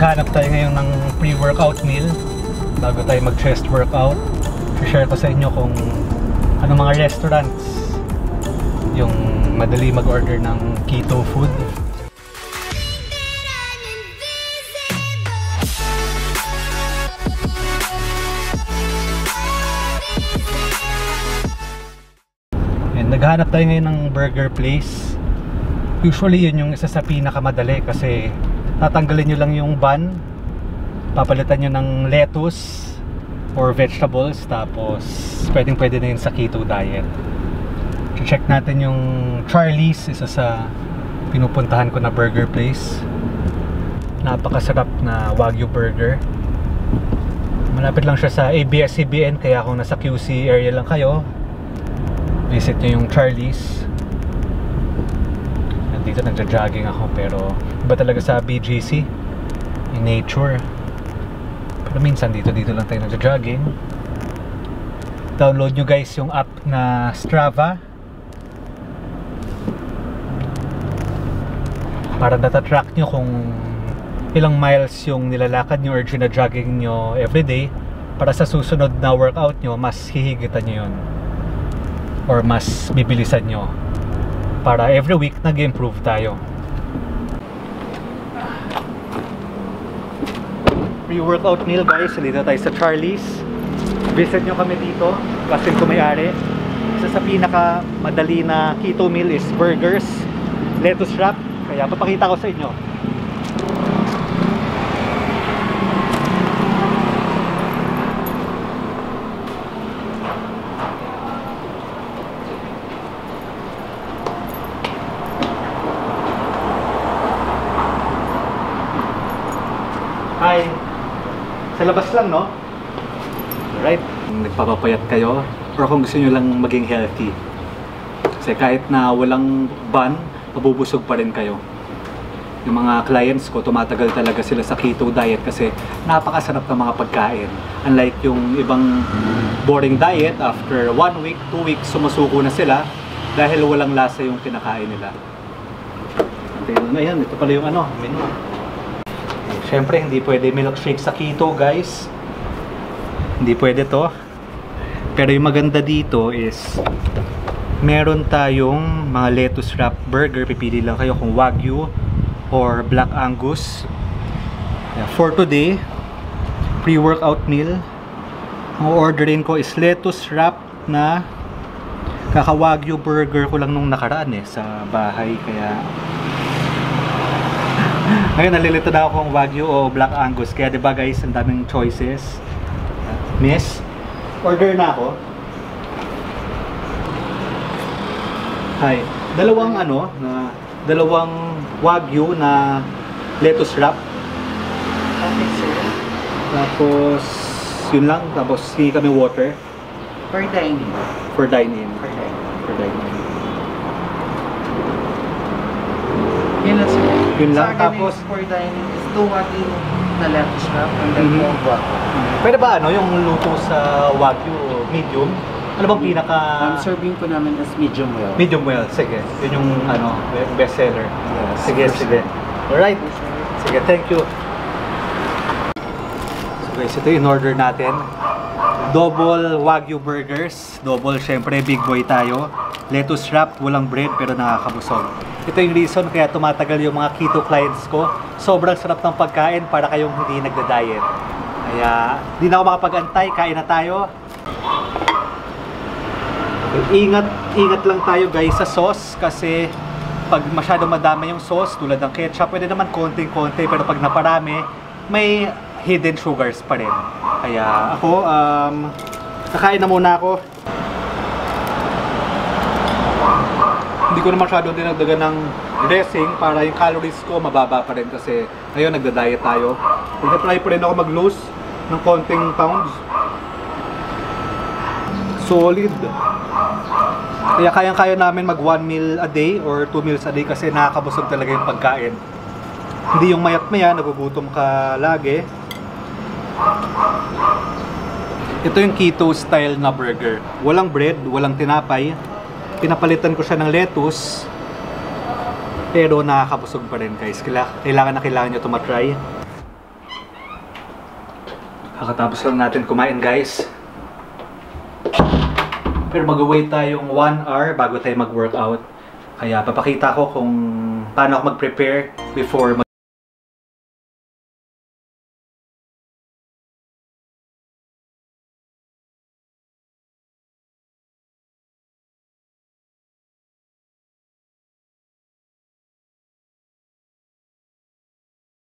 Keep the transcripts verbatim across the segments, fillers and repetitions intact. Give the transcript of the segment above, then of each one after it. maghanap tayo ngayon ng pre-workout meal bago tayo mag-chest workout. Share ko sa inyo kung ano mga restaurants yung madali mag-order ng keto food. And naghanap tayo ngayon ng burger place. Usually yun yung isa sa pinakamadali kasi tatanggalin nyo lang yung bun, papalitan nyo ng lettuce or vegetables, tapos pwedeng pwede na yun sa keto diet. Check natin yung Charlie's, isa sa pinupuntahan ko na burger place. Napakasarap na Wagyu burger. Malapit lang siya sa A B S C B N, kaya kung nasa Q C area lang kayo, visit nyo yung Charlie's. Nandito nagja-jogging ako, pero iba talaga sa B G C in nature. Pero minsan dito dito lang tayo nagja-jogging. Download nyo guys yung app na Strava para natatrack nyo kung ilang miles yung nilalakad nyo or gina-jogging nyo everyday, para sa susunod na workout nyo mas hihigitan nyo yun or mas bibilisan nyo, para every week nag-improve tayo. Pre-workout meal guys, dito tayo sa Charlie's. Visit nyo kami dito kasi ito may-ari. Isa sa pinaka madali na keto meal is burgers, lettuce wrap, kaya papakita ko sa inyo. Hi! Sa labas lang, no? Alright? Kung nagpapapayat kayo or kung gusto nyo lang maging healthy, kasi kahit na walang ban, mabubusog pa rin kayo. Yung mga clients ko, tumatagal talaga sila sa keto diet kasi napakasarap ng mga pagkain. Unlike yung ibang boring diet, after one week, two weeks, sumusuko na sila dahil walang lasa yung kinakain nila. Ayan, ito pala yung ano, menu. Siyempre, hindi pwede milkshake sa keto, guys. Hindi pwede to. Pero yung maganda dito is meron tayong mga lettuce wrap burger. Pipili lang kayo kung Wagyu or Black Angus. For today, pre-workout meal, ang orderin ko is lettuce wrap na kaka-Wagyu burger ko lang nung nakaraan eh, sa bahay. Kaya ngayon nalilito na ako kung Wagyu o Black Angus. Kaya diba guys, ang daming choices. Miss, order na ako. Hi, dalawang ano na, dalawang Wagyu na lettuce wrap. Okay, sir. Tapos yun lang, tapos hindi kami water. For dine-in. For dine-in. For dine-in. For dine-in. Yun lang, sir. Yun lang. So, tapos for dining is two Wagyu na lettuce wrap and then mm -hmm. two Wagyu. Pwede ba ano yung luto sa Wagyu medium? Ano bang pinaka um, serving ko namin is medium well. Medium well, sige. Yun yung ano, best seller. Yes. Sige, sige. Alright. Sige, thank you. So guys, ito yung order natin. Double Wagyu burgers. Double, syempre big boy tayo. Lettuce wrap, walang bread pero nakakabusog. Ito yung reason kaya tumatagal yung mga keto clients ko. Sobrang sarap ng pagkain para kayong hindi nagda-diet. Kaya hindi na ako makapag-antay, kain na tayo. Ingat, ingat lang tayo guys sa sauce kasi pag masyado madami yung sauce, tulad ng ketchup, pwede naman konting-konti, pero pag naparami, may hidden sugars pa rin. Kaya ako, um, kakain na muna ako. Hindi ko na masyado dinagdagan ng dressing para yung calories ko mababa pa rin kasi ngayon nagda-diet tayo. Nag-try pa rin ako mag-lose ng konting pounds. Solid. Kaya kayang-kaya namin mag one meal a day or two meals a day kasi nakakabusog talaga yung pagkain. Hindi yung mayat-maya, nagugutom ka lagi. Ito yung keto style na burger. Walang bread, walang tinapay. Pinapalitan ko siya ng lettuce pero nakakabusog pa rin guys. Kailangan na kailangan nyo ito matry. Kakatapos lang natin kumain, guys. Pero mag-wait tayong one hour bago tayo mag-workout. Kaya papakita ko kung paano ako mag-prepare before mag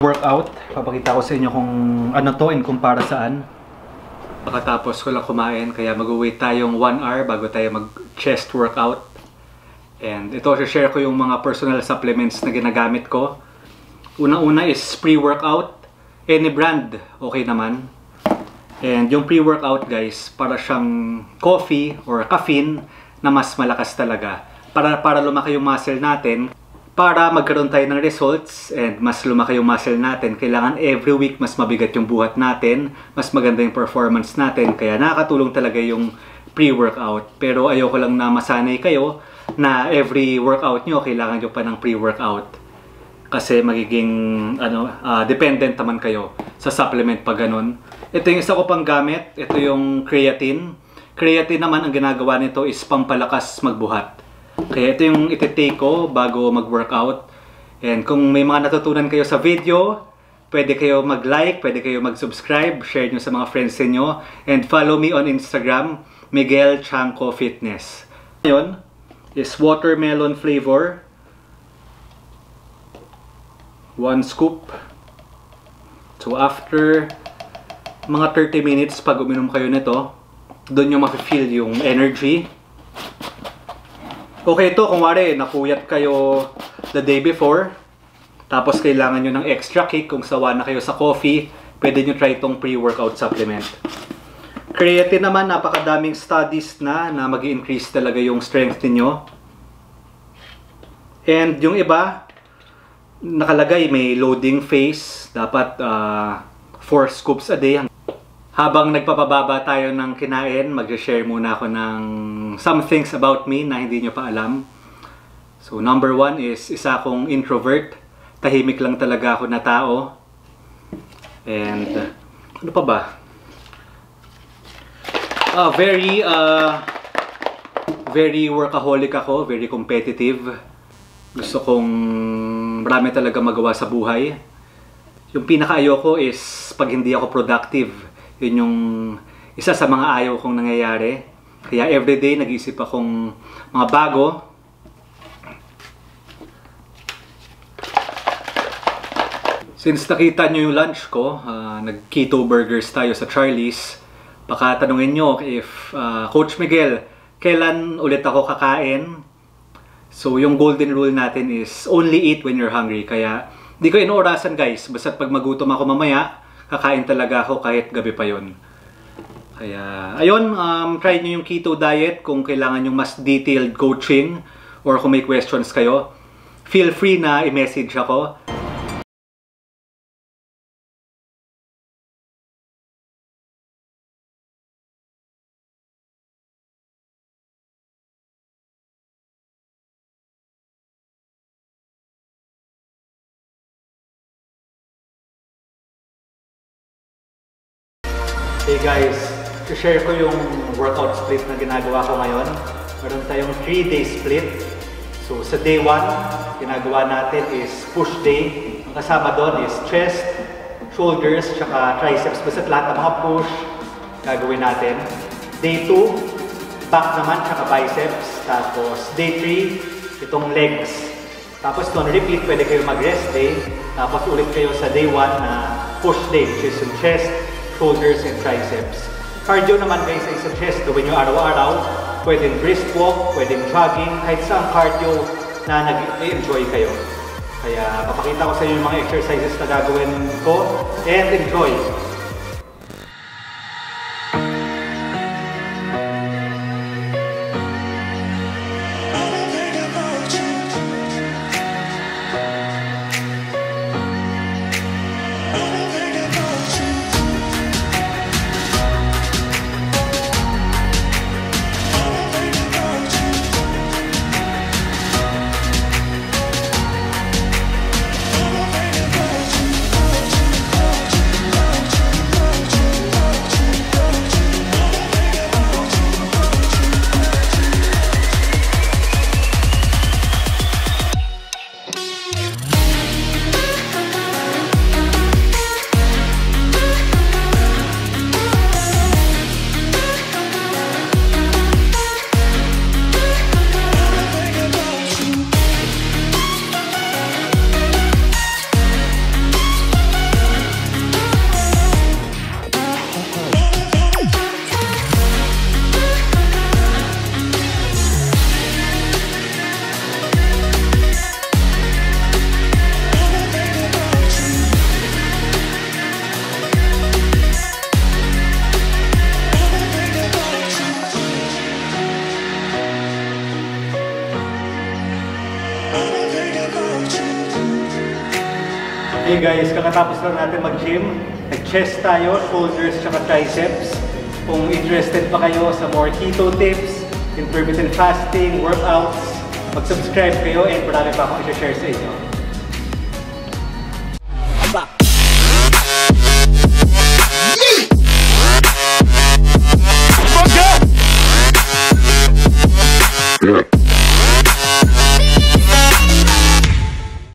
workout. Papakita ko sa inyo kung ano to and kung para saan. Pagkatapos ko lang kumain, kaya mag-wait tayong one hour bago tayo mag-chest workout. And ito, share ko yung mga personal supplements na ginagamit ko. Una-una is pre-workout. Any brand, okay naman. And yung pre-workout, guys, para siyang coffee or caffeine na mas malakas talaga. Para, para lumaki yung muscle natin. Para magkaroon tayo ng results and mas lumaki yung muscle natin, kailangan every week mas mabigat yung buhat natin, mas maganda yung performance natin, kaya nakakatulong talaga yung pre-workout. Pero ayoko lang na masanay kayo na every workout nyo kailangan nyo pa ng pre-workout. Kasi magiging ano, uh, dependent naman kayo sa supplement pa ganun. Ito yung isa ko pang gamit, ito yung creatine. Creatine naman ang ginagawa nito is pampalakas magbuhat. Kaya ito yung iti-take ko bago mag-workout. And kung may mga natutunan kayo sa video, pwede kayo mag-like, pwede kayo mag-subscribe, share nyo sa mga friends niyo, and follow me on Instagram, miguel chanco fitness. Ngayon is watermelon flavor. One scoop. So after mga thirty minutes pag uminom kayo nito, doon nyo ma-feel yung energy. Okay ito, kung wari, napuyat kayo the day before, tapos kailangan nyo ng extra kick kung sawa na kayo sa coffee, pwede nyo try itong pre-workout supplement. Creatine naman, napakadaming studies na na mag-increase talaga yung strength niyo. And yung iba, nakalagay may loading phase, dapat uh, four scoops a day. Habang nagpapababa tayo ng kinain, mag-share muna ako ng some things about me na hindi nyo pa alam. So number one is isa akong introvert. Tahimik lang talaga ako na tao. And ano pa ba? Uh, very, uh, very workaholic ako, very competitive. Gusto kong marami talaga magawa sa buhay. Yung pinaka-ayoko is pag hindi ako productive. Yun yung isa sa mga ayaw kong nangyayari. Kaya everyday nag-iisip akong mga bago. Since nakita nyo yung lunch ko, uh, nag-keto burgers tayo sa Charlie's. Baka tanungin nyo if uh, Coach Miguel, kailan ulit ako kakain? So yung golden rule natin is only eat when you're hungry. Kaya di ko inoorasan, guys. Basta pag magutom ako mamaya, kakain talaga ako kahit gabi pa yon. Kaya, ayun, um, try nyo yung keto diet kung kailangan yung mas detailed coaching or kung may questions kayo. Feel free na i-message ako. Hey guys, share ko yung workout split na ginagawa ko ngayon. Meron tayong three day split. So sa day one, ginagawa natin is push day. Ang kasama doon is chest, shoulders, tsaka triceps. Basta lahat ng mga push, gagawin natin. Day two, back naman, tsaka biceps. Tapos day three, itong legs. Tapos doon, repeat, pwede kayo mag-rest day. Tapos ulit kayo sa day one na push day, which is yung chest, shoulders and triceps. Cardio naman, guys, I suggest gawin nyo araw-araw. Pwedeng brisk walk, pwedeng jogging, kahit saan cardio na nag-enjoy kayo. Kaya papakita ko sa inyo yung mga exercises na gagawin ko and enjoy. Hey guys, kakatapos lang natin mag-gym. Nag-chest tayo, shoulders, tsaka triceps. Kung interested pa kayo sa more keto tips, intermittent fasting, workouts, mag-subscribe kayo and marami pa akong i-share sa inyo.